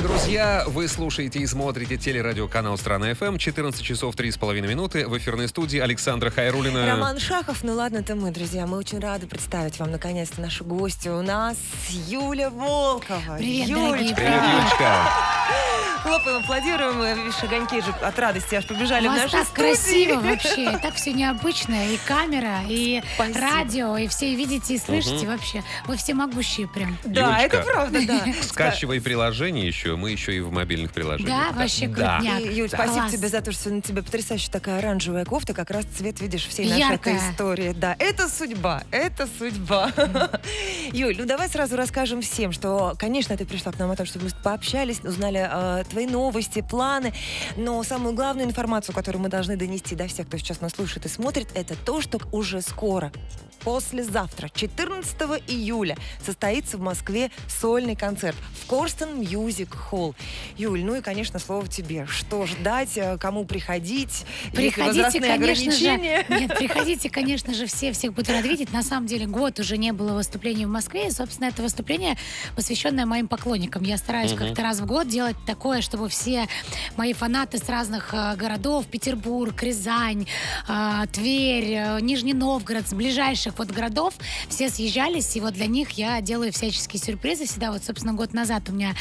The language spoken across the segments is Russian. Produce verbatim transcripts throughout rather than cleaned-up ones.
дорогие друзья, вы слушаете и смотрите телерадиоканал «Страна эф эм». четырнадцать часов три с половиной минуты. В эфирной студии Александра Хайрулина. Роман Шахов. Ну ладно, это мы, друзья. Мы очень рады представить вам, наконец-то, нашу гостью. У нас Юля Волкова. Привет, Юлечка. Дорогие. Привет, Юлечка. Хлопаем, аплодируем. Видишь, огоньки же от радости аж побежали в нашу студию. У вас так красиво вообще. Так все необычно. И камера, и радио, и все видите и слышите вообще. Вы всемогущие прям. Да, это правда, да. Скачивай приложение еще, мы еще и в мобильных приложениях. Да, да. Вообще да. И, Юль, да. Спасибо Класс. Тебе за то, что на тебе потрясающая такая оранжевая кофта, как раз цвет, видишь, всей нашей этой истории. Да, это судьба, это судьба. Юль, ну давай сразу расскажем всем, что, конечно, ты пришла к нам о том, чтобы мы пообщались, узнали э, твои новости, планы, но самую главную информацию, которую мы должны донести до всех, кто сейчас нас слушает и смотрит, это то, что уже скоро, послезавтра, четырнадцатого июля, состоится в Москве сольный концерт в Корстон Мьюзик Холл. Юль, ну и, конечно, слово тебе. Что ждать, кому приходить? Приходите, конечно же. Нет, приходите, конечно же, все, всех буду рад видеть. На самом деле, год уже не было выступлений в Москве, и, собственно, это выступление, посвященное моим поклонникам. Я стараюсь угу. как-то раз в год делать такое, чтобы все мои фанаты с разных городов, Петербург, Рязань, Тверь, Нижний Новгород, с ближайших вот городов, все съезжались, и вот для них я делаю всяческие сюрпризы. Всегда вот, собственно, год назад у меня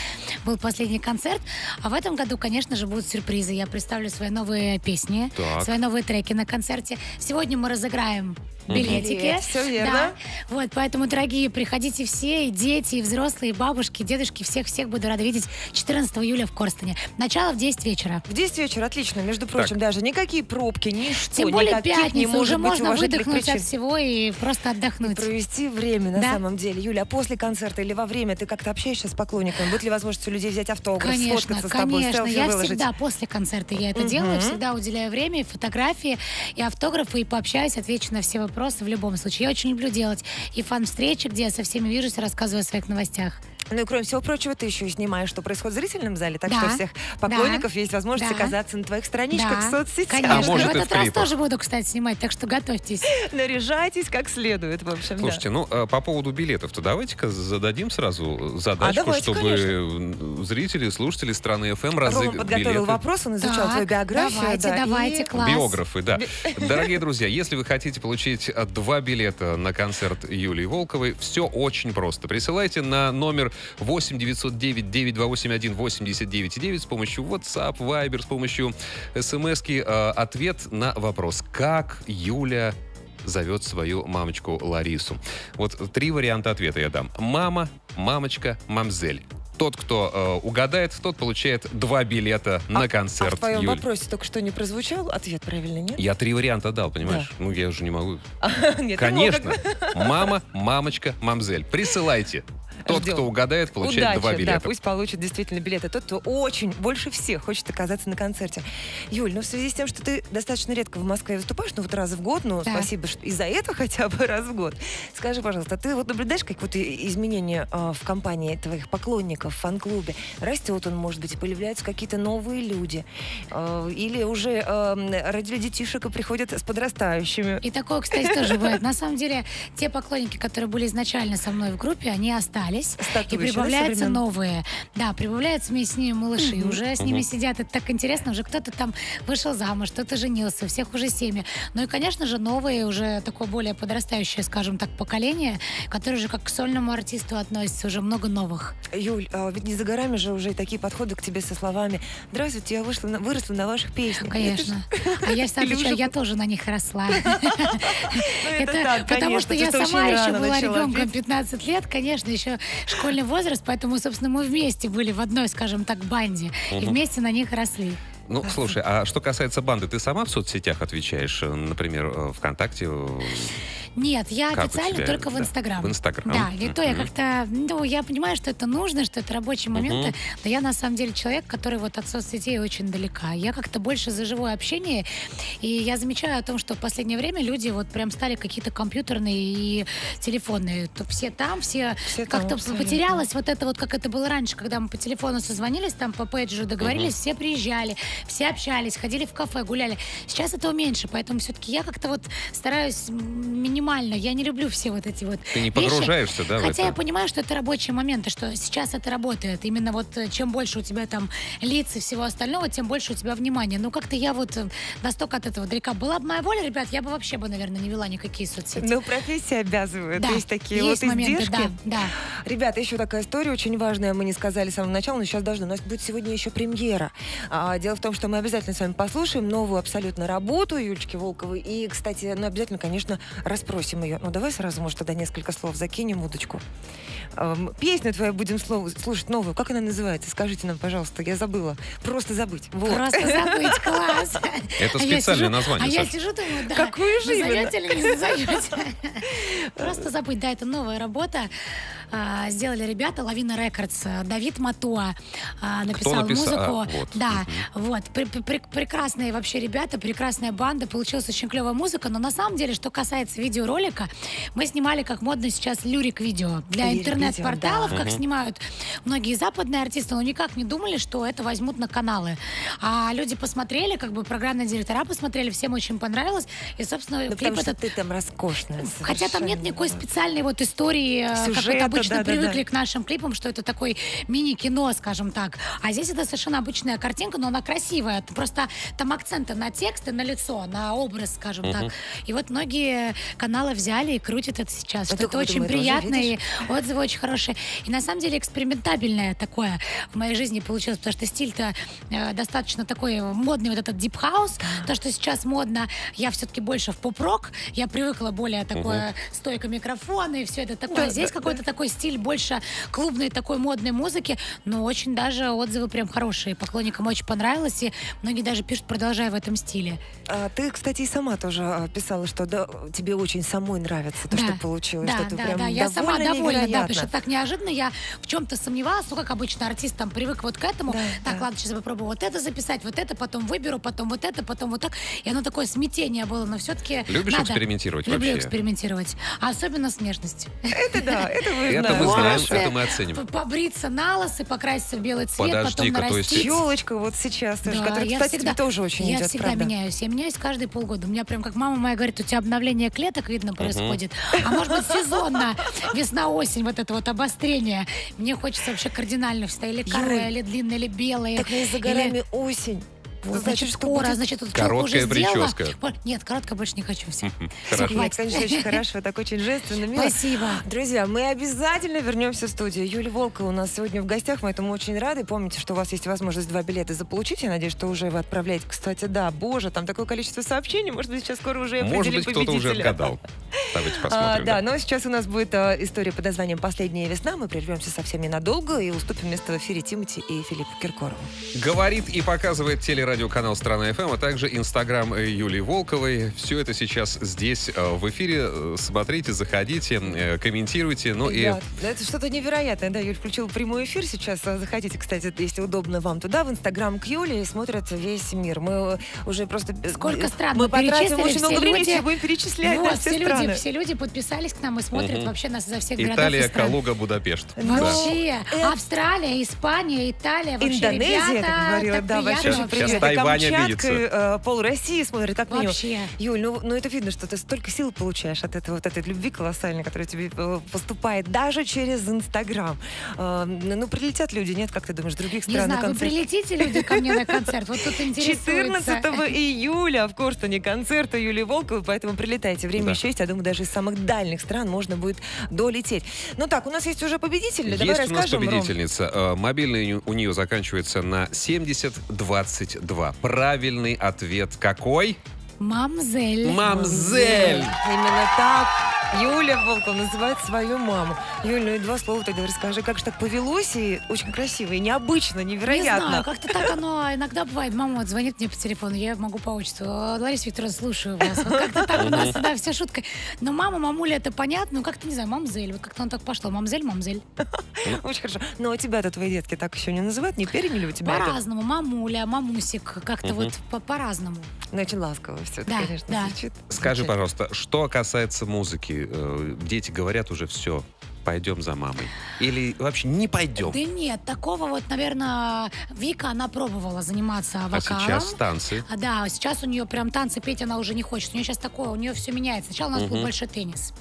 был последний концерт, а в этом году, конечно же, будут сюрпризы. Я представлю свои новые песни, так. свои новые треки на концерте. Сегодня мы разыграем билетики. Привет, все верно. Да. Вот, поэтому, дорогие, приходите все, и дети, и взрослые, и бабушки, и дедушки, всех-всех буду рада видеть четырнадцатого июля в Корстоне. Начало в десять вечера. В десять вечера, отлично. Между прочим, так. даже никакие пробки, ничто. Тем более пятница, уже можно выдохнуть от всего и просто отдохнуть. И провести время, на да? самом деле. Юля, а после концерта или во время ты как-то общаешься с поклонниками? Будет ли возможность у людей взять автограф, конечно, сфоткаться с тобой, конечно. Селфи я выложить? Всегда после концерта я это угу. делаю, всегда уделяю время, и фотографии, и автографы, и пообщаюсь, отвечу на все вопросы. Просто в любом случае. Я очень люблю делать и фан-встречи, где я со всеми вижусь и рассказываю о своих новостях. Ну и кроме всего прочего, ты еще и снимаешь, что происходит в зрительном зале, так да, что у всех поклонников да, есть возможность да, оказаться на твоих страничках да, в соцсетях. Конечно, а может, в этот раз тоже буду, кстати, снимать, так что готовьтесь. Наряжайтесь как следует, в общем. Слушайте, да. ну по поводу билетов-то давайте-ка зададим сразу задачку, а давайте, чтобы конечно. Зрители, слушатели страны эф эм разыграли. Рома подготовил билеты. Вопрос, он изучал так, твою биографию. Давайте, да, давайте, и... класс. Биографы, да. Дорогие друзья, если вы хотите получить два билета на концерт Юлии Волковой, все очень просто. Присылайте на номер восемь девятьсот девять девять два восемь один восемь девять девять с помощью WhatsApp, Viber, с помощью смс-ки э, ответ на вопрос «Как Юля зовет свою мамочку Ларису?». Вот три варианта ответа я дам. Мама, мамочка, мамзель. Тот, кто э, угадает, тот получает два билета а, на концерт. А в твоем Юль. Вопросе только что не прозвучал ответ, правильно, нет? Я три варианта дал, понимаешь? Да. Ну, я уже не могу. Конечно. Мама, мамочка, мамзель. Присылайте. Тот, Ждем. Кто угадает, получает Удачи, два билета. Да, пусть получит действительно билеты. Тот, кто очень, больше всех хочет оказаться на концерте. Юль, ну в связи с тем, что ты достаточно редко в Москве выступаешь, ну вот раз в год, ну да. спасибо и за это хотя бы раз в год. Скажи, пожалуйста, ты вот наблюдаешь какие-то изменения э, в компании твоих поклонников, в фан-клубе? Растет он, может быть, появляются какие-то новые люди? Э, или уже э, родили детишек и приходят с подрастающими? И такое, кстати, тоже бывает. На самом деле, те поклонники, которые были изначально со мной в группе, они остались. И прибавляются новые. Да, прибавляются вместе с ними малыши. Mm-hmm. Уже с ними mm-hmm. сидят. Это так интересно. Уже кто-то там вышел замуж, кто-то женился. У всех уже семьи. Ну и, конечно же, новые, уже такое более подрастающее, скажем так, поколение, которое уже как к сольному артисту относится. Уже много новых. Юль, а ведь не за горами же уже и такие подходы к тебе со словами «Здравствуйте, я вышла на... выросла на ваших песнях». Конечно. А я всегда отвечаю, я тоже на них росла. Потому что я сама еще была ребенком пятнадцать лет, конечно, еще школьный возраст, поэтому, собственно, мы вместе были в одной, скажем так, банде. Угу. И вместе на них росли. Ну, слушай, а что касается банды, ты сама в соцсетях отвечаешь, например, ВКонтакте? Нет, я как официально только в Инстаграм. В Инстаграм. Да, ведь то я как-то, ну, я понимаю, что это нужно, что это рабочие моменты, uh-huh. но я на самом деле человек, который вот от соцсетей очень далека. Я как-то больше за живое общение, и я замечаю о том, что в последнее время люди вот прям стали какие-то компьютерные и телефонные. То все там, все, все как-то потерялось вот это вот, как это было раньше, когда мы по телефону созвонились, там по пейджу договорились, uh-huh. все приезжали, все общались, ходили в кафе, гуляли. Сейчас этого меньше, поэтому все-таки я как-то вот стараюсь минимально минимально. Я не люблю все вот эти вот. Ты не погружаешься, вещи. Да? Хотя это? Я понимаю, что это рабочие моменты, что сейчас это работает. Именно вот чем больше у тебя там лиц и всего остального, тем больше у тебя внимания. Но как-то я вот настолько от этого далека. Была бы моя воля, ребят, я бы вообще бы, наверное, не вела никакие соцсети. Ну, профессия обязывает. Да. Есть такие есть вот моменты, издержки. Да, да. Ребята, еще такая история очень важная. Мы не сказали с самого начала, но сейчас должны. У нас будет сегодня еще премьера. А, дело в том, что мы обязательно с вами послушаем новую абсолютно работу Юлечки Волковой. И, кстати, ну, обязательно, конечно, расспросим ее. Ну, давай сразу, может, тогда несколько слов закинем удочку. Эм, песню твою будем слушать новую. Как она называется? Скажите нам, пожалуйста. Я забыла. Просто забыть. Вот. Просто забыть. Класс. Это специальное название. А я сижу, думаю, да. Какую же Просто забыть. Да, это новая работа. Сделали ребята. Лавина Рекордс. Давид Матуа написал музыку. Да. Вот. Прекрасные вообще ребята. Прекрасная банда. Получилась очень клевая музыка. Но на самом деле, что касается видеоролика, мы снимали, как модно сейчас, лирик-видео. Для интернет-порталов, как снимают многие западные артисты, но никак не думали, что это возьмут на каналы. А люди посмотрели, как бы программные директора посмотрели, всем очень понравилось. И, собственно, да, клип этот... ты там роскошная. Хотя там нет никакой специальной вот истории, сюжета, как вот обычно да, да, привыкли да. к нашим клипам, что это такой мини-кино, скажем так. А здесь это совершенно обычная картинка, но она красивая. Просто там акценты на тексты, на лицо, на образ, скажем угу. так. И вот многие каналы взяли и крутят это сейчас. А что это очень приятно, и отзывы очень хорошие. И на самом деле экспериментабельное такое в моей жизни получилось, потому что стиль-то э, достаточно такой модный, вот этот дип-хаус, да. то, что сейчас модно, я все-таки больше в поп-рок, я привыкла более такое угу. стойка микрофона и все это такое. Да, Здесь да, какой-то да. такой стиль больше клубной такой модной музыки, но очень даже отзывы прям хорошие, поклонникам очень понравилось, и многие даже пишут, продолжая в этом стиле. А ты, кстати, и сама тоже писала, что да, тебе очень самой нравится то, да. что получилось. Да, что ты да, прям да, я сама довольна, да, потому что так неожиданно я в чем-то сомневалась, ну, как обычно, артист там привык вот к этому, да, так, да. ладно, сейчас попробую вот это записать, вот это, потом выберу, потом вот это, потом вот так, и оно такое смятение было, но все-таки Любишь надо. экспериментировать Люблю вообще? экспериментировать, особенно с внешностью. Это да, это мы знаем. Это мы знаем, это мы оценим. Побриться на лысо, покраситься в белый цвет, потом нарастить. Елочка вот сейчас, которая, кстати, тебе тоже очень идет, правда? Я всегда меняюсь, я меняюсь каждые полгода. У меня прям, как мама моя говорит, у тебя обновление клеток, видно, происходит. А может быть, сезонно, весна-осень, вот это вот обострение. Мне хочется вообще кардинально всегда или каре, или длинные, или белые. Так мы за горами или... осень. Вот, значит, скоро, значит, вот короткая прическа. Сделала. Нет, коротко больше не хочу. Все. Хорошо. Нет, конечно, очень хорошо. Так очень женственно, мило. Спасибо. Друзья, мы обязательно вернемся в студию. Юлия Волкова у нас сегодня в гостях. Мы этому очень рады. Помните, что у вас есть возможность два билета заполучить. Я надеюсь, что уже вы отправляете. Кстати, да, боже, там такое количество сообщений. Может быть, сейчас скоро уже определили победителя. Может быть, кто-то уже отгадал. Давайте посмотрим. А, да, да, но сейчас у нас будет а, история под названием «Последняя весна». Мы прервемся совсем ненадолго и уступим место в эфире Тимати и Филиппу Киркорову. Говорит и показывает телерадиоканал «Страна эф эм», а также инстаграм Юлии Волковой. Все это сейчас здесь в эфире. Смотрите, заходите, комментируйте. Ну и... да, это что-то невероятное. Да, Юль включила прямой эфир сейчас. Заходите, кстати, если удобно вам туда, в инстаграм к Юле, и смотрят весь мир. Мы уже просто... Сколько стран мы потратим очень много времени, люди... будем перечислять вот, да, все, все страны. Люди, все люди подписались к нам и смотрят угу. вообще нас за всех городов. Италия, Калуга, Будапешт. Вообще. Да. Австралия, Испания, Италия. Вообще, Индонезия, ребята, как говорила, да, вообще очень приятно. Сейчас Тайвань обидится. Э, пол России смотрит, как вообще. Юль, ну, ну это видно, что ты столько сил получаешь от этого, вот этой любви колоссальной, которая тебе поступает даже через инстаграм. Э, ну прилетят люди, нет, как ты думаешь, других стран? Не знаю, на вы прилетите люди ко мне на концерт, вот тут интересуется. четырнадцатого июля в Корстоне концерт у Юлии Волковой, поэтому прилетайте, время да. еще есть, я думаю, даже из самых дальних стран можно будет долететь. Ну так, у нас есть уже победитель, давай расскажем. Есть у нас победительница, Ром. Мобильный у нее заканчивается на семьдесят двадцать два. Правильный ответ какой? Мамзель. Мамзель. Именно так Юлия Волкова называет свою маму. Юль, ну и два слова тогда расскажи, как же так повелось, и очень красиво, и необычно, невероятно. Не знаю, как-то так оно иногда бывает. Мама вот звонит мне по телефону, я могу по отчеству. Лариса Викторовна, слушаю вас. Вот как-то так у нас, да, вся шутка. Но мама, мамуля, это понятно, ну как-то, не знаю, мамзель. Вот как-то он так пошло, мамзель, мамзель. Очень хорошо. Но у тебя-то твои детки так еще не называют, не переняли у тебя? По-разному, мамуля, мамусик, как-то вот по-разному. Очень ласково все это, конечно, звучит. Скажи, пожалуйста, что касается музыки? Дети говорят уже все. пойдем за мамой? Или вообще не пойдем? Да нет, такого вот, наверное, Вика, она пробовала заниматься вокалом. А сейчас танцы? А, да, сейчас у нее прям танцы петь она уже не хочет. У нее сейчас такое, у нее все меняется. Сначала у нас угу. был большой теннис.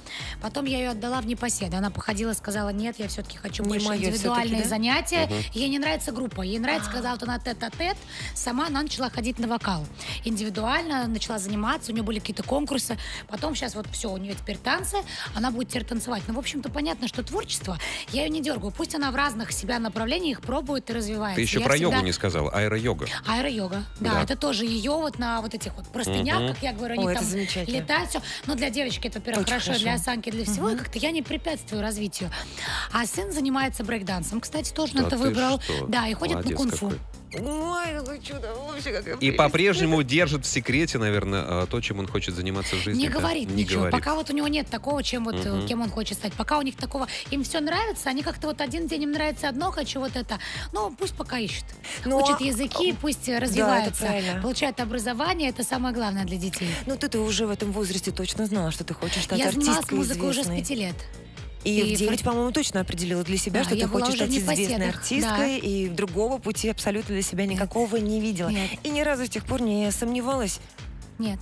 Потом я ее отдала в непоседы. Она походила, сказала, нет, я все-таки хочу не больше индивидуальные да? занятия. Угу. Ей не нравится группа. Ей нравится, когда вот она тет-а-тет. Сама она начала ходить на вокал. Индивидуально начала заниматься. У нее были какие-то конкурсы. Потом сейчас вот все, у нее теперь танцы. Она будет теперь танцевать. Ну, в общем-то, понятно, что творчество, я ее не дергаю. Пусть она в разных себя направлениях пробует и развивается. Ты еще я про всегда... йогу не сказала. Аэро-йога. Аэро-йога. Да, да, это тоже ее вот на вот этих вот простынях, угу. как я говорю, они Ой, там летают. Все. Но для девочки это, во-первых, хорошо, хорошо, для Санки, для всего. Угу. И как-то я не препятствую развитию. А сын занимается брейк-дансом. Кстати, тоже да на это выбрал. Что? Да, и ходит Молодец по кунг-фу. Ой, ну чудо, вообще как и по-прежнему держит в секрете, наверное, то, чем он хочет заниматься в жизни. Не говорит да? ничего. Не говорит. Пока вот у него нет такого, чем вот, угу. кем он хочет стать. Пока у них такого, им все нравится, они как-то вот один день им нравится одно, хочу вот это. Ну, пусть пока ищут. Но... Учат языки, пусть развиваются. Да, получают образование, это самое главное для детей. Ну, ты, ты уже в этом возрасте точно знала, что ты хочешь стать артисткой известной. Я занималась музыкой уже с пяти лет. И, и в девять, по-моему, точно определила для себя, да, что ты хочешь стать известной артисткой, да. и другого пути абсолютно для себя Нет. никакого не видела. Нет. И ни разу с тех пор не сомневалась? Нет.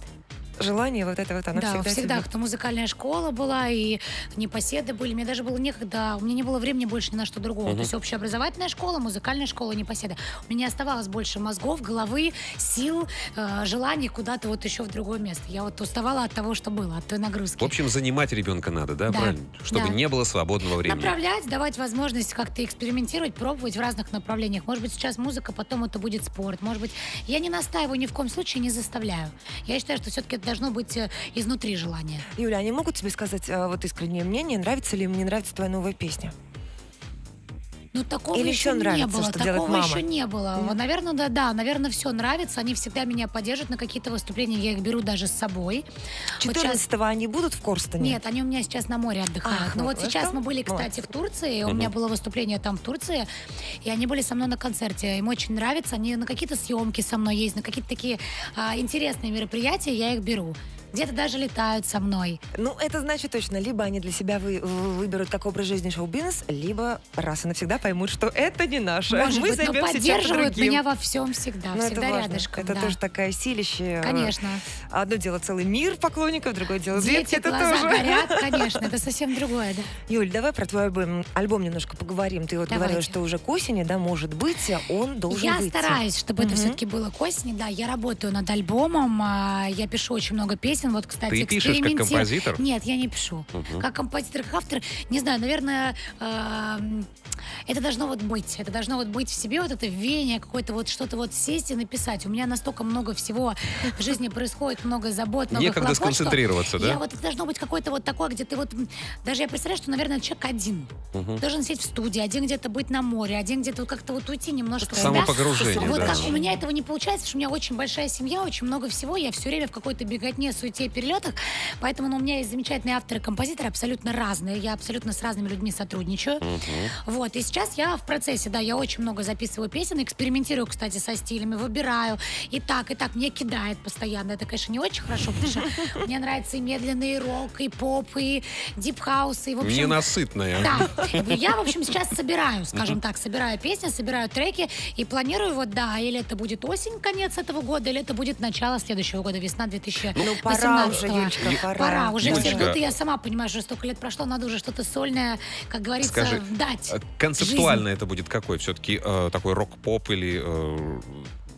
Желание вот это вот, оно да, всегда... Да, всегда. Себе... Кто музыкальная школа была, и непоседы были. Мне даже было некогда... У меня не было времени больше ни на что другого. Uh-huh. То есть общеобразовательная школа, музыкальная школа, непоседы. У меня не оставалось больше мозгов, головы, сил, э, желаний куда-то вот еще в другое место. Я вот уставала от того, что было, от той нагрузки. В общем, занимать ребенка надо, да? да. Правильно? Чтобы да. не было свободного времени. Направлять, давать возможность как-то экспериментировать, пробовать в разных направлениях. Может быть, сейчас музыка, потом это будет спорт. Может быть, я не настаиваю ни в коем случае, не заставляю. Я считаю, что все-таки должно быть изнутри желание. Юля, они могут тебе сказать вот искреннее мнение, нравится ли им, не нравится твоя новая песня? Ну, такого Или еще нравится, не было. Что такого мама? еще не было. Mm. Наверное, да, да, наверное, все нравится. Они всегда меня поддержат на какие-то выступления. Я их беру даже с собой. четырнадцатого вот сейчас... они будут в Корстоне? Нет, они у меня сейчас на море отдыхают. Ах, ну, ну вот это? Сейчас мы были, кстати, вот. в Турции. Mm-hmm. У меня было выступление там в Турции. И они были со мной на концерте. Им очень нравится. Они на какие-то съемки со мной есть, на какие-то такие а, интересные мероприятия я их беру. Где-то даже летают со мной. Ну, это значит точно, либо они для себя вы, выберут такой образ жизни шоу-бизнес, либо раз и навсегда поймут, что это не наше. Может Мы быть, но поддерживают меня во всем всегда, но всегда это рядышком. Это да. тоже такая силище. Конечно. Одно дело целый мир поклонников, другое дело детки. Дети, это глаза тоже. горят, конечно, это совсем другое, да. Юль, давай про твой альбом, альбом немножко поговорим. Ты вот Давайте. говорила, что уже к осени, да, может быть, он должен я быть. Я стараюсь, чтобы mm-hmm. это все-таки было к осени, да. Я работаю над альбомом, я пишу очень много песен. Вот, кстати, Ты пишешь как композитор? Нет, я не пишу. Угу. Как композитор, как автор, не знаю, наверное, э это должно вот быть. Это должно вот быть в себе, вот это веяние какое-то, вот что-то вот сесть и написать. У меня настолько много всего в жизни происходит, много забот, много хлопот. Некогда сконцентрироваться, да? Я, вот, это должно быть какое-то вот такое, где ты вот... Даже я представляю, что, наверное, человек один. Угу. Должен сидеть в студии, один где-то быть на море, один где-то как-то вот уйти немножко. Самопогружение, да? Вот да. как у меня этого не получается, потому что у меня очень большая семья, очень много всего, я все время в какой-то беготне, суете, перелетах, поэтому ну, у меня есть замечательные авторы-композиторы, абсолютно разные, я абсолютно с разными людьми сотрудничаю. Uh-huh. Вот, и сейчас я в процессе, да, я очень много записываю песен, экспериментирую, кстати, со стилями, выбираю, и так, и так, мне кидает постоянно, это, конечно, не очень хорошо, потому что мне нравится и медленный рок, и поп, и дип-хаус, и, в общем... Ненасытная. Да, я, в общем, сейчас собираю, скажем так, собираю песни, собираю треки, и планирую, вот, да, или это будет осень, конец этого года, или это будет начало следующего года, весна две тысячи восемнадцатого. Пора уже, Юлечка, пора. Пора, уже Юлечка. все ждут, и я сама понимаю, что столько лет прошло, надо уже что-то сольное, как говорится, Скажи, дать. Концептуально жизнь. Это будет какой? Все-таки э, такой рок-поп или... Э...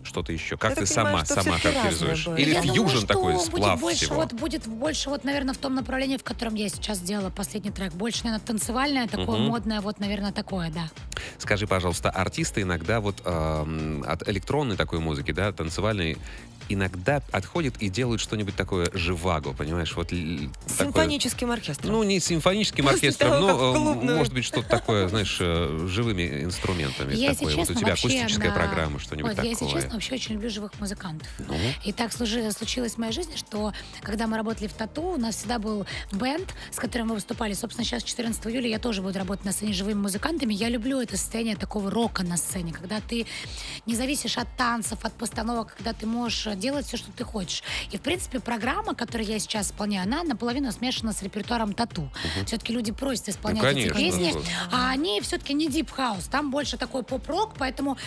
что-то еще. Как я ты сама, понимаю, сама характеризуешь? Или я фьюжн думаю, такой, сплав будет больше, всего? Вот, будет больше, вот, наверное, в том направлении, в котором я сейчас делала последний трек. Больше, наверное, танцевальное, такое uh-huh. модное, вот, наверное, такое, да. Скажи, пожалуйста, артисты иногда вот э, от электронной такой музыки, да, танцевальной, иногда отходят и делают что-нибудь такое живаго, понимаешь? Вот, симфоническим такое... оркестром. Ну, не симфоническим После оркестром, того, но, э, может быть, что-то такое, знаешь, э, живыми инструментами. Если такое. Честно, вот у тебя акустическая на... программа, что-нибудь вот, такое. Если честно, вообще очень люблю живых музыкантов. Ну. И так случилось в моей жизни, что когда мы работали в Тату, у нас всегда был бенд, с которым мы выступали. Собственно, сейчас четырнадцатого июля я тоже буду работать на сцене с живыми музыкантами. Я люблю это состояние такого рока на сцене, когда ты не зависишь от танцев, от постановок, когда ты можешь делать все, что ты хочешь. И, в принципе, программа, которую я сейчас исполняю, она наполовину смешана с репертуаром Тату. Угу. Все-таки люди просят исполнять, ну, конечно, эти песни, ну, а они все-таки не дип-хаус, там больше такой поп-рок, поэтому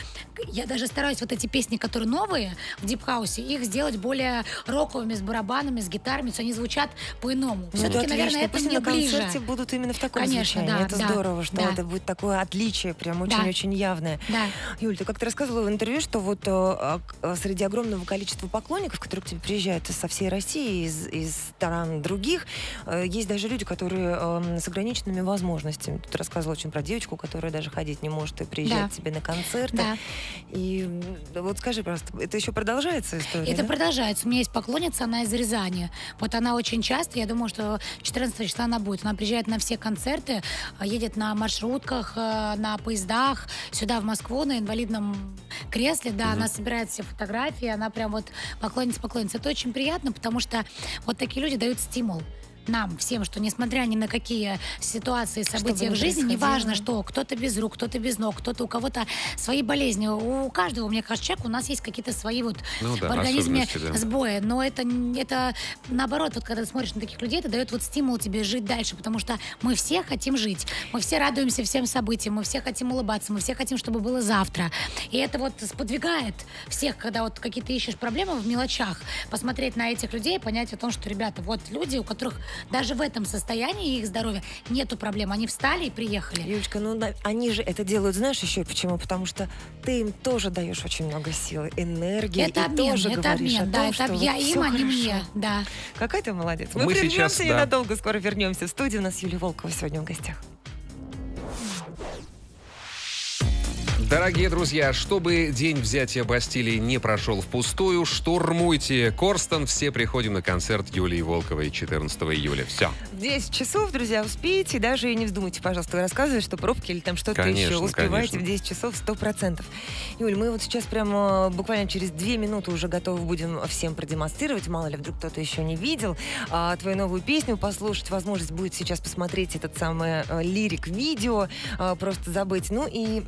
я даже стараюсь вот эти песни, которые новые в дип-хаусе, их сделать более роковыми, с барабанами, с гитарами, все они звучат по-иному. Все-таки, ну, наверное, это мне ближе. На концерте будут именно в таком, конечно, звучании. Да, это да, здорово, что да. это будет такое отличие, прям очень-очень да. явное. Да. Юль, ты как-то рассказывала в интервью, что вот а, а, среди огромного количества поклонников, которые к тебе приезжают со всей России, из, из стран других, а, есть даже люди, которые а, с ограниченными возможностями. Ты рассказывала очень про девочку, которая даже ходить не может и приезжает да. тебе на концерты. Да. И вот скажи просто, это еще продолжается история? Это да? продолжается. У меня есть поклонница, она из Рязани. Вот она очень часто, я думаю, что четырнадцатого числа она будет. Она приезжает на все концерты, едет на маршрутках, на поездах, сюда в Москву на инвалидном кресле, да, угу. она собирает все фотографии, она прям вот поклонница-поклонница. Это очень приятно, потому что вот такие люди дают стимул нам всем, что несмотря ни на какие ситуации, события в жизни, неважно что, кто-то без рук, кто-то без ног, кто-то, у кого-то свои болезни, у каждого, мне кажется, человека, у нас есть какие-то свои вот ну, да, в организме да. сбои, но это, это наоборот, вот когда ты смотришь на таких людей, это дает вот стимул тебе жить дальше, потому что мы все хотим жить, мы все радуемся всем событиям, мы все хотим улыбаться, мы все хотим, чтобы было завтра, и это вот сподвигает всех, когда вот какие-то ищешь проблемы в мелочах, посмотреть на этих людей и понять о том, что, ребята, вот люди, у которых даже в этом состоянии их здоровья нету проблем. Они встали и приехали. Юлечка, ну они же это делают, знаешь, еще почему? Потому что ты им тоже даешь очень много силы, энергии. Это и обмен, тоже это обмен, да, том, это обмен. Вот им, они мне, да. Какая ты молодец. Мы, Мы сейчас, да. ненадолго, скоро вернемся. В студии у нас Юлия Волкова сегодня в гостях. Дорогие друзья, чтобы день взятия Бастилии не прошел впустую, штурмуйте Корстон. Все приходим на концерт Юлии Волковой четырнадцатого июля. Все. В десять часов, друзья, успейте. Даже и не вздумайте, пожалуйста, рассказывать, что пробки или там что-то еще. Успевайте, конечно. В десять часов сто процентов. Юль, мы вот сейчас прямо буквально через две минуты уже готовы будем всем продемонстрировать. Мало ли, вдруг кто-то еще не видел. А, твою новую песню послушать. Возможность будет сейчас посмотреть этот самый а, лирик-видео. А, просто забыть. Ну и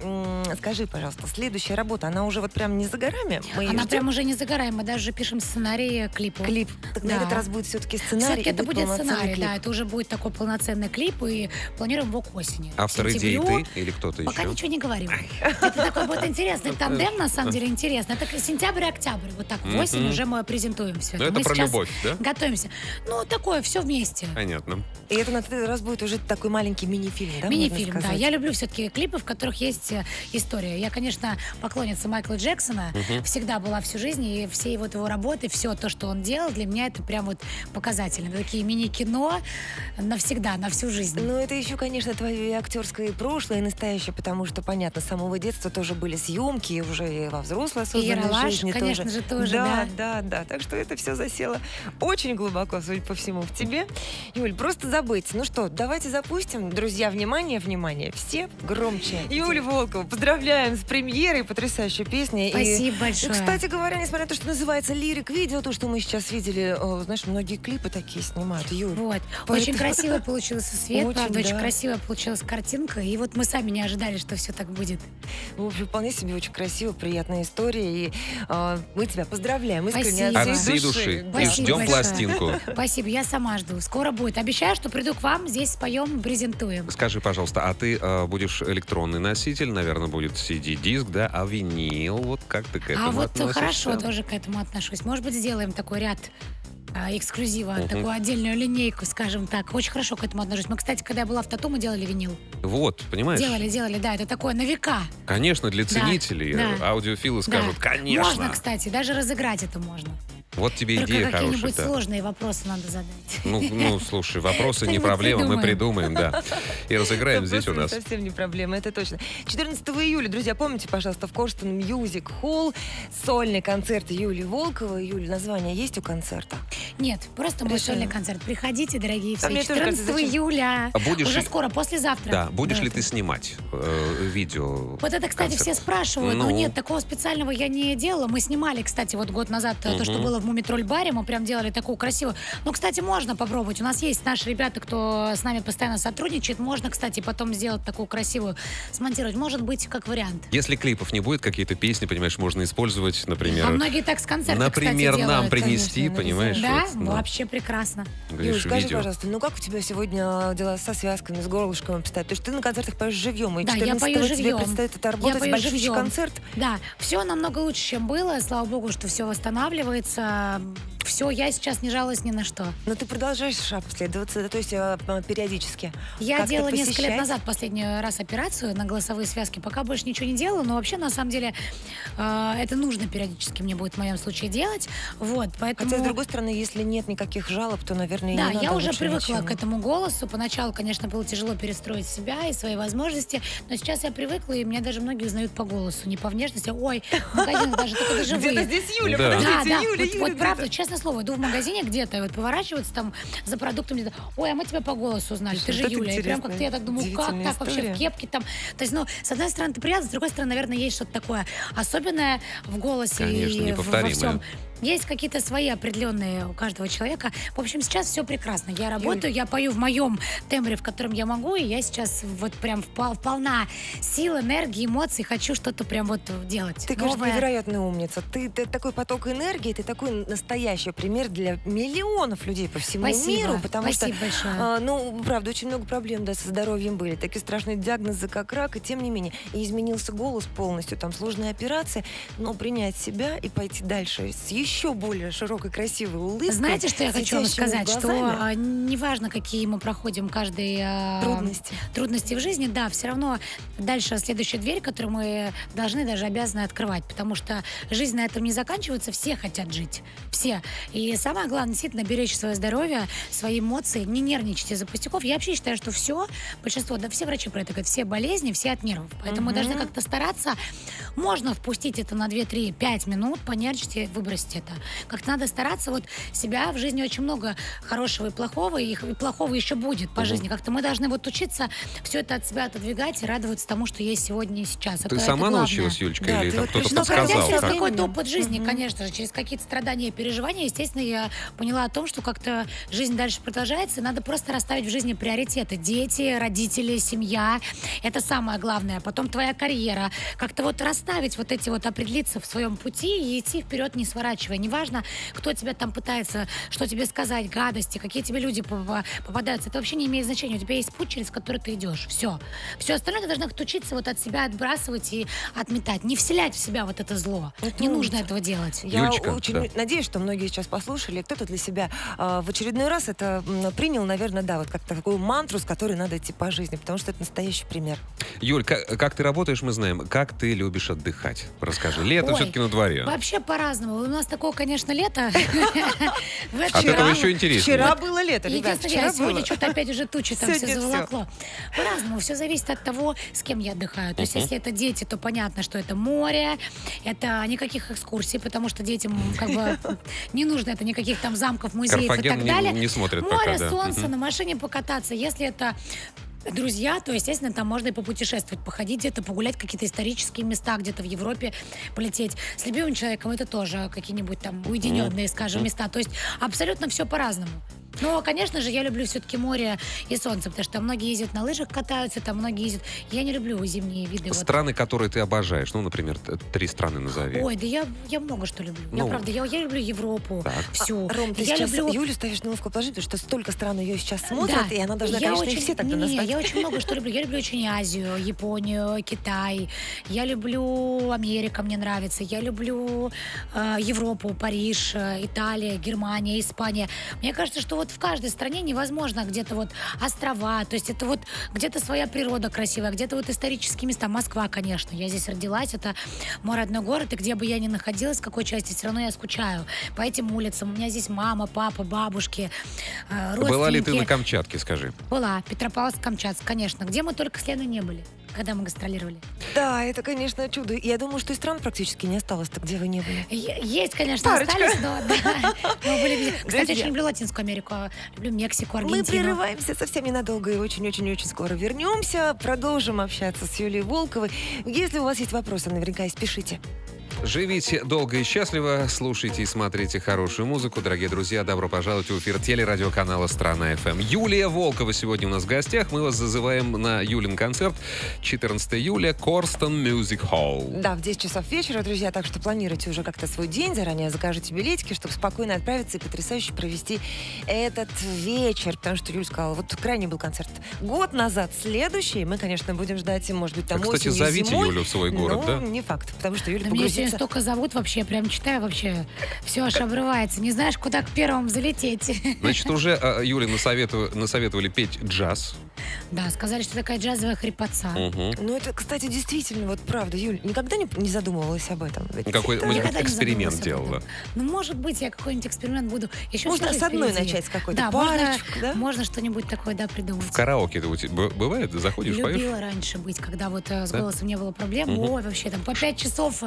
сказать. Скажи, пожалуйста, следующая работа, она уже вот прям не за горами? Мы она прям уже не за горами, мы даже пишем сценарий клипа. Клип. Так да. на этот раз будет все-таки сценарий. Все-таки это будет сценарий, клип. Да, это уже будет такой полноценный клип, и планируем его к осени. Автор идеи ты или кто-то еще? Пока ничего не говорю. Это такой будет интересный тандем, на самом деле, интересный. Это сентябрь и октябрь, вот так в осень уже мы презентуем все. Это про любовь, да? Готовимся. Ну, такое, все вместе. Понятно. И это на этот раз будет уже такой маленький мини-фильм, да? Мини-фильм, да. Я люблю все-таки клипы, в которых есть история. Я, конечно, поклонница Майкла Джексона, угу. всегда была всю жизнь, и все вот его работы, все то, что он делал, для меня это прям вот показательно. Такие мини-кино навсегда, на всю жизнь. Ну, это еще, конечно, твое актерское и прошлое, и настоящее, потому что, понятно, с самого детства тоже были съемки, и уже и во взрослой осознанной Ералаш, жизни конечно тоже. же, тоже, да, да. Да, да, так что это все засело очень глубоко, судя по всему, в тебе. Юль, просто забыть. Ну что, давайте запустим. Друзья, внимание, внимание, все громче. Юлия Волкова, поздравляю с премьерой потрясающей песни. Спасибо и, большое. И, кстати говоря, несмотря на то, что называется лирик-видео, то, что мы сейчас видели, э, знаешь, многие клипы такие снимают. Юль, вот. Поэтому... Очень красиво получился свет, очень, правда, да. очень красиво получилась картинка, и вот мы сами не ожидали, что все так будет. В общем, вполне себе очень красиво, приятная история, и э, мы тебя поздравляем искренне от всей души. Спасибо. И ждем большое. Пластинку. Спасибо, я сама жду. Скоро будет. Обещаю, что приду к вам, здесь споем, презентуем. Скажи, пожалуйста, а ты э, будешь электронный носитель, наверное, будет си ди-диск, да, а винил, вот как ты к этому а относишься? А вот хорошо, тоже к этому отношусь. Может быть, сделаем такой ряд а, эксклюзива, uh-huh. такую отдельную линейку, скажем так. Очень хорошо к этому отношусь. Мы, кстати, когда я была в Тату, мы делали винил. Вот, понимаешь? Делали, делали, да, это такое на века. Конечно, для ценителей. Да, да. Аудиофилы скажут, да. конечно. Можно, кстати, даже разыграть это можно. Вот тебе только идея хорошая. Какие-нибудь да. сложные вопросы надо задать. Ну, ну слушай, вопросы не проблема, мы придумаем, да. И разыграем здесь у нас. Совсем не проблема, это точно. четырнадцатого июля, друзья, помните, пожалуйста, в Корстон Мьюзик Холл сольный концерт Юлии Волковой. Юль, название есть у концерта? Нет, просто мой сольный концерт. Приходите, дорогие все, четырнадцатого июля. Будешь Уже ли... скоро, послезавтра. Да, будешь да, ли это... ты снимать э, видео? Вот это, кстати, концерт. Все спрашивают. Ну... Но нет, такого специального я не делала. Мы снимали, кстати, вот год назад uh-huh. то, что было в Мумитроль-баре. Мы прям делали такую красивую. Ну, кстати, можно попробовать. У нас есть наши ребята, кто с нами постоянно сотрудничает. Можно, кстати, потом сделать такую красивую, смонтировать. Может быть, как вариант. Если клипов не будет, какие-то песни, понимаешь, можно использовать, например... А многие так с концерта, Например, кстати, нам делают, принести, конечно, понимаешь? Да? Вот, ну, вообще прекрасно. Юш, скажи, видео. пожалуйста, ну как у тебя сегодня дела со связками, с горлышком обстоят? Потому что ты на концертах поешь живьем, и да, я пою живьем. Тебе предстоит это работать, большой концерт. Да, все намного лучше, чем было. Слава богу, что все восстанавливается. Все, я сейчас не жалуюсь ни на что. Но ты продолжаешь обследоваться, то есть периодически. Я делала несколько лет назад последний раз операцию на голосовые связки. Пока больше ничего не делала, но вообще, на самом деле, э, это нужно периодически мне будет в моем случае делать. Вот, поэтому... Хотя, с другой стороны, если нет никаких жалоб, то, наверное, да, не надо. Да, я уже привыкла ничего. к этому голосу. Поначалу, конечно, было тяжело перестроить себя и свои возможности, но сейчас я привыкла, и меня даже многие узнают по голосу, не по внешности. Ой, в магазинах даже только даже вы. Где-то здесь Юля, подождите, Юля. Вот правда, честно слово, иду в магазине где-то, вот поворачиваются там за продуктами, где-то, ой, а мы тебя по голосу узнали, ты же Юля. И прям как-то я так думаю, как так вообще в кепке там. То есть, ну, с одной стороны, это приятно, с другой стороны, наверное, есть что-то такое особенное в голосе. Конечно, неповторимое. Есть какие-то свои определенные у каждого человека. В общем, сейчас все прекрасно. Я работаю, я пою в моем тембре, в котором я могу, и я сейчас вот прям полна сил, энергии, эмоций, хочу что-то прям вот делать. Ты, конечно, невероятная умница. Ты, ты такой поток энергии, ты такой настоящий пример для миллионов людей по всему Спасибо. миру. Потому Спасибо что, большое. А, ну, правда, очень много проблем да, со здоровьем были. Такие страшные диагнозы, как рак, и тем не менее. И изменился голос полностью, там сложные операции, но принять себя и пойти дальше с еще еще более широкой, красивой улыбкой. Знаете, что я хочу вам сказать? Глазами? Что а, неважно, какие мы проходим каждые а, трудности. трудности в жизни, да, все равно дальше следующая дверь, которую мы должны, даже обязаны открывать, потому что жизнь на этом не заканчивается, все хотят жить. Все. И самое главное, действительно, беречь свое здоровье, свои эмоции, не нервничайте из-за пустяков. Я вообще считаю, что все, большинство, да все врачи про это говорят, все болезни, все от нервов. Поэтому мы должны как-то стараться. Можно впустить это на две-три-пять минут, понервничайте, выбросьте. Как-то надо стараться, вот себя в жизни очень много хорошего и плохого, и плохого еще будет по жизни. Как-то мы должны вот учиться все это от себя отодвигать и радоваться тому, что есть сегодня и сейчас. Ты это сама это научилась, Юлечка, да, или там вот кто-то подсказал? Через какой-то опыт жизни, конечно же, через какие-то страдания и переживания, естественно, я поняла о том, что как-то жизнь дальше продолжается, и надо просто расставить в жизни приоритеты. Дети, родители, семья, это самое главное. Потом твоя карьера. Как-то вот расставить вот эти вот, определиться в своем пути и идти вперед, не сворачивая. Неважно, кто тебя там пытается, что тебе сказать, гадости, какие тебе люди попадаются. Это вообще не имеет значения. У тебя есть путь, через который ты идешь. Все. Все остальное ты должна как-то учиться вот от себя отбрасывать и отметать. Не вселять в себя вот это зло. Это не нужно этого делать. Я Юлечка, очень да. надеюсь, что многие сейчас послушали. Кто-то для себя э, в очередной раз это принял, наверное, да, вот как-то такую мантру, с которой надо идти по жизни, потому что это настоящий пример. Юль, как, как ты работаешь, мы знаем. Как ты любишь отдыхать? Расскажи. Лето все-таки на дворе. Вообще по-разному. У нас такое, конечно, лето. От этого еще интереснее. Вчера было лето, ребят. Сегодня что-то опять уже тучи там все заволокло. По-разному. Все зависит от того, с кем я отдыхаю. То есть, если это дети, то понятно, что это море, это никаких экскурсий, потому что детям как бы не нужно это никаких там замков, музеев и так далее. Море, солнце, на машине покататься. Если это друзья, то, естественно, там можно и попутешествовать, походить где-то, погулять, какие-то исторические места где-то в Европе полететь. С любимым человеком это тоже какие-нибудь там уединенные, скажем, места. То есть абсолютно все по-разному. Но, конечно же, я люблю все-таки море и солнце, потому что там многие ездят на лыжах, катаются, там многие ездят. Я не люблю зимние виды. Страны, вот. которые ты обожаешь, ну, например, три страны назови. Ой, да я, я много что люблю. Ну, я, правда, я, я люблю Европу, так. всю. А, Ром, ты я сейчас люблю... Юлю ставишь на ловкое положение, потому что столько стран ее сейчас смотрят, да. и она должна, я конечно, очень... все так не, не, я очень много что люблю. Я люблю очень Азию, Японию, Китай. Я люблю Америку, мне нравится. Я люблю э, Европу, Париж, Италия, Германия, Испания. Мне кажется, что вот в каждой стране невозможно где-то вот острова, то есть это вот где-то своя природа красивая, где-то вот исторические места. Москва, конечно, я здесь родилась, это мой родной город, и где бы я ни находилась, в какой части, все равно я скучаю по этим улицам. У меня здесь мама, папа, бабушки, родственники. Была ли ты на Камчатке, скажи? Была, Петропавловск-Камчатск, конечно, где мы только с Леной не были. когда мы гастролировали. Да, это, конечно, чудо. Я думаю, что и стран практически не осталось-то, где вы не были. Есть, конечно, парочка остались, но да. Мы были... Кстати, я очень люблю Латинскую Америку, люблю Мексику, Аргентину. Мы прерываемся совсем ненадолго и очень-очень-очень скоро вернемся. Продолжим общаться с Юлией Волковой. Если у вас есть вопросы, наверняка и спешите. Живите долго и счастливо, слушайте и смотрите хорошую музыку. Дорогие друзья, добро пожаловать в эфир телерадиоканала «Страна эф эм». Юлия Волкова сегодня у нас в гостях. Мы вас зазываем на Юлин концерт четырнадцатого июля, Корстон Мьюзик Холл. Да, в десять часов вечера, друзья, так что планируйте уже как-то свой день, заранее закажите билетики, чтобы спокойно отправиться и потрясающе провести этот вечер. Потому что Юль сказала, вот крайний был концерт год назад, следующий. Мы, конечно, будем ждать, может быть, там а, кстати, осенью, зовите зимой, Юлю в свой город, да? Не факт, потому что Юля погрузится. Столько зовут вообще, прям читаю вообще, все аж обрывается, не знаешь, куда к первым залететь. Значит, уже Юле насоветовали, насоветовали петь джаз. Да, сказали, что такая джазовая хрипотца. Угу. Ну это, кстати, действительно, вот правда, Юль, никогда не, не задумывалась об этом? Какой это эксперимент делала? Ну, может быть, я какой-нибудь эксперимент буду. Еще можно с одной впереди начать с какой-то, да, парочку, можно, да? Можно что-нибудь такое, да, придумать. В караоке бывает? Заходишь, любила поешь? Любила раньше быть, когда вот с голосом, да, не было проблем. Угу. Ой, вообще, там по пять часов...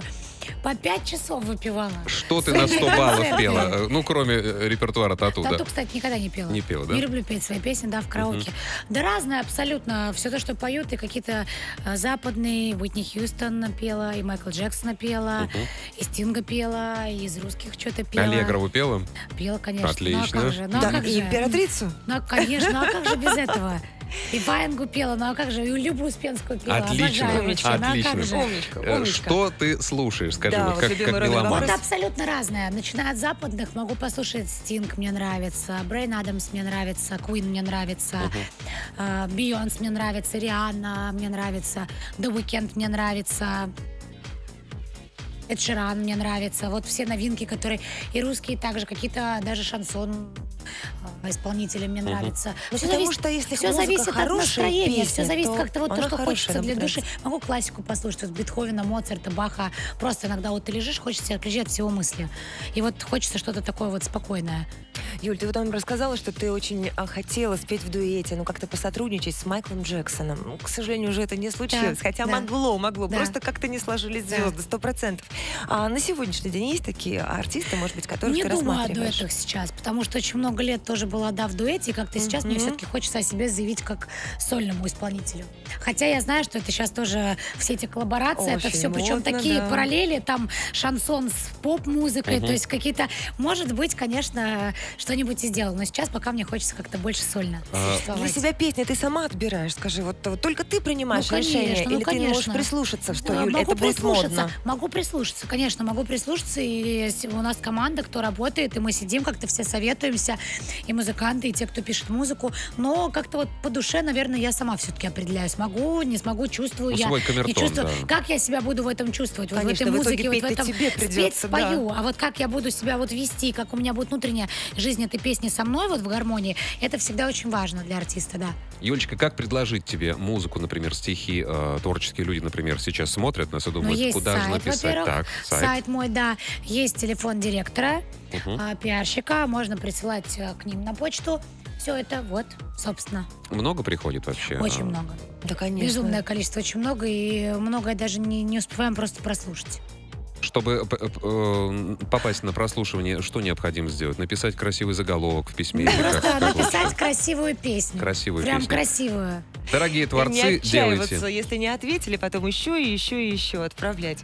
По пять часов выпивала. Что ты на сто баллов пела? Ну, кроме репертуара Тату. Тату, кстати, никогда не пела. Не пела, да? Не люблю петь свои песни, да, в караоке. Да разное абсолютно. Все то, что поют, и какие-то западные. Уитни Хьюстон пела, и Майкл Джексона пела, и Стинга пела, и из русских что-то пела. Аллегрову пела? Пела, конечно. Отлично. И императрицу? Ну, конечно, а как же без этого? И Ваенгу пела, ну а как же, и Любовь Успенскую пела. Отлично, отлично. Ну, а как же? Умничка, умничка. Что ты слушаешь, скажи, да, вот, вот как, как меломан? Вот абсолютно разное. Начиная от западных, могу послушать Стинг, мне нравится, Брайан Адамс мне нравится, Куин мне нравится, uh-huh. Бейонсе мне нравится, Рианна мне нравится, Уикенд мне нравится, Эд Ширан мне нравится. Вот все новинки, которые и русские, также какие-то даже шансон исполнителям мне нравится. Угу. Все потому завис... что если все зависит от настроения, песня, все зависит как-то вот то, что хочется для нравится. Души. Могу классику послушать, вот Бетховена, Моцарта, Баха. Просто иногда вот ты лежишь, хочется отключить от всего мысли. И вот хочется что-то такое вот спокойное. Юль, ты вот там рассказала, что ты очень хотела спеть в дуэте, ну как-то посотрудничать с Майклом Джексоном. Ну, к сожалению, уже это не случилось. Да, хотя да, могло, могло. Да. Просто как-то не сложились звезды, сто процентов. А на сегодняшний день есть такие артисты, может быть, которых не ты рассматриваешь? Не думаю о дуэтах сейчас, потому что очень много лет тоже была, да, в дуэте, и как-то сейчас mm-hmm. мне все-таки хочется о себе заявить как сольному исполнителю. Хотя я знаю, что это сейчас тоже все эти коллаборации, очень это все, причем модно, такие, да, параллели, там шансон с поп-музыкой, mm-hmm. то есть какие-то, может быть, конечно, что-нибудь и сделал, но сейчас пока мне хочется как-то больше сольно а... существовать. Для себя песни ты сама отбираешь, скажи, вот, вот только ты принимаешь, ну, конечно, решение, ну, или конечно, ты можешь прислушаться, что, да, Юль, это прислушаться, могу прислушаться, конечно, могу прислушаться, и у нас команда, кто работает, и мы сидим, как-то все советуемся, и музыканты, и те, кто пишет музыку, но как-то вот по душе, наверное, я сама все-таки определяюсь, могу, не смогу, чувствую, ну, я камертон, и чувствую, да, как я себя буду в этом чувствовать, конечно, вот в этой музыке, вот в этом спеть спою, да, а вот как я буду себя вот вести, как у меня будет внутренняя жизнь этой песни со мной вот в гармонии, это всегда очень важно для артиста, да. Юлечка, как предложить тебе музыку, например, стихи, э, творческие люди, например, сейчас смотрят нас и думают, ну, куда сайт, же написать? Так, сайт. сайт мой, да, есть телефон директора, угу. э, пиарщика, можно присылать э, к ним на почту. Все это вот, собственно. Много приходит вообще? Очень много. Да, конечно. Безумное количество, очень много, и многое даже не, не успеваем просто прослушать. Чтобы попасть на прослушивание, что необходимо сделать? Написать красивый заголовок в письме? Просто написать красивую песню. Красивую песню. Прям красивую. Дорогие творцы, делайте. Если не ответили, потом еще и еще и еще отправлять.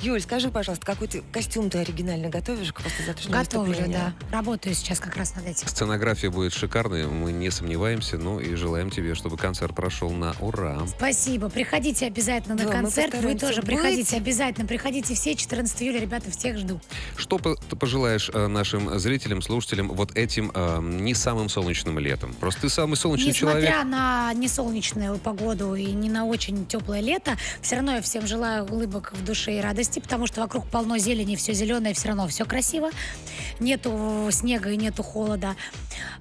Юль, скажи, пожалуйста, какой ты костюм ты оригинально готовишь после завтрашнего выступления? Готовлю, да. Работаю сейчас как раз над этим. Сценография будет шикарная, мы не сомневаемся, ну и желаем тебе, чтобы концерт прошел на ура. Спасибо. Приходите обязательно на концерт. Вы тоже приходите обязательно. Приходите все четырнадцатого июля, ребята, всех жду. Что пожелаешь нашим зрителям, слушателям вот этим э, не самым солнечным летом? Просто ты самый солнечный человек. Несмотря на несолнечную погоду и не на очень теплое лето, все равно я всем желаю улыбок в душе и радости, потому что вокруг полно зелени, все зеленое, все равно все красиво. Нету снега и нету холода.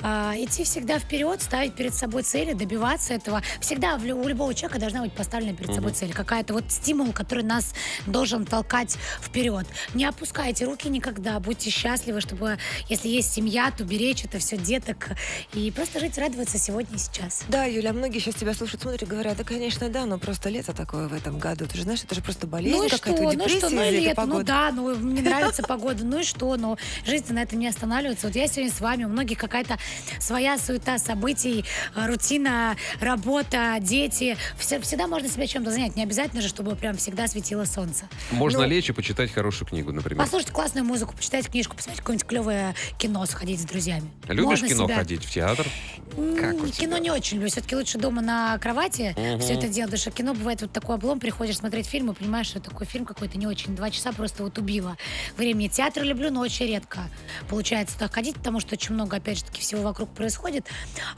а, идти всегда вперед, ставить перед собой цели, добиваться этого. Всегда у любого человека должна быть поставлена перед собой цель. Какая-то вот стимул, который нас должен толкать вперед. Не опускайте руки никогда, будьте счастливы, чтобы, если есть семья, то беречь это все, деток. И просто жить, радоваться сегодня и сейчас. Да, Юля, многие сейчас тебя слушают, смотрят и говорят, да, конечно, да, но просто лето такое в этом году. Ты же знаешь, это же просто болезнь, ну какая-то депрессия. Ну что, ну лето, ну да, ну мне нравится погода, ну и что, но жизнь на этом не останавливается. Вот я сегодня с вами, у многих какая-то своя суета событий, рутина, работа, дети. Всегда можно себя чем-то занять, не обязательно же, чтобы прям всегда светило солнце. Можно лечь и почитать хорошую книгу, например. Послушать классную музыку, почитать книжку, посмотреть какое-нибудь клевое кино, сходить с друзьями. Любишь кино ходить, в театр? Кино не очень люблю, все-таки лучше дома на кровати все это делать, потому что кино бывает вот такой облом, приходишь смотреть фильм и понимаешь, что такой фильм какой-то не очень, два часа просто вот убило времени. Театр люблю, но очень редко получается так ходить, потому что очень много, опять же таки, всего вокруг происходит,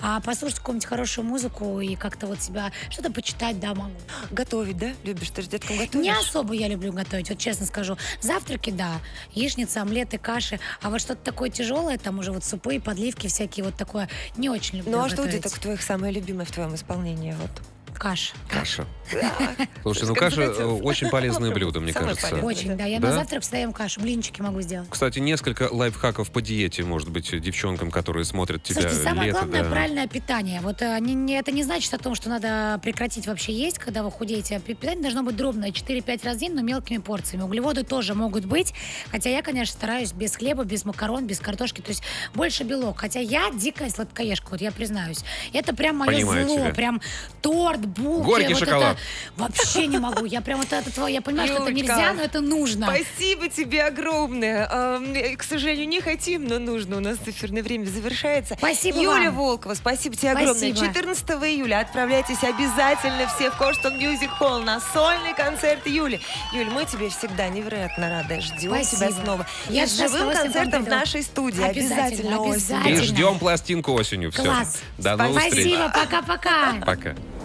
а послушать какую-нибудь хорошую музыку и как-то вот себя, что-то почитать, да, могу. Готовить, да? Любишь? Ты же деткам готовишь? Не особо я люблю готовить, вот честно скажу. Завтраки, да, яичница, омлеты, каши, а вот что-то такое тяжелое, там уже вот супы, подливки всякие, вот такое не очень люблю. Ну а готовить. Что у деток твоих самое любимое в твоем исполнении? Вот. Каша. Каша. Да. Слушай, ну каша очень полезное блюдо, мне Самое кажется. Полезное. Очень, да. Я да? на завтрак всегда ем кашу, блинчики могу сделать. Кстати, несколько лайфхаков по диете, может быть, девчонкам, которые смотрят тебя. Слушайте, самое лето, главное, да. правильное питание. Вот не, не, это не значит о том, что надо прекратить вообще есть, когда вы худеете. Питание должно быть дробное, четыре-пять раз в день, но мелкими порциями. Углеводы тоже могут быть, хотя я, конечно, стараюсь без хлеба, без макарон, без картошки, то есть больше белок. Хотя я дикая сладкоежка, вот я признаюсь. Это прям мое Понимаю зло, тебя. Прям торт, булки. Горький вот шоколад. Это вообще не могу. Я прям вот это твое. Я понимаю, Юлька, что это нельзя, но это нужно. Спасибо тебе огромное. К сожалению, не хотим, но нужно. У нас эфирное время завершается. Спасибо Юля вам. Волкова, спасибо тебе огромное. Спасибо. четырнадцатого июля отправляйтесь обязательно все в Корстон Мьюзик Холл на сольный концерт Юли. Юль, мы тебе всегда невероятно рады. Ждем спасибо. тебя снова. Я и с живым концертом в нашей студии. Обязательно. обязательно. обязательно. И ждем пластинку осенью. Все. Класс. До новых встреч. Спасибо. Пока-пока. Пока. -пока. Пока.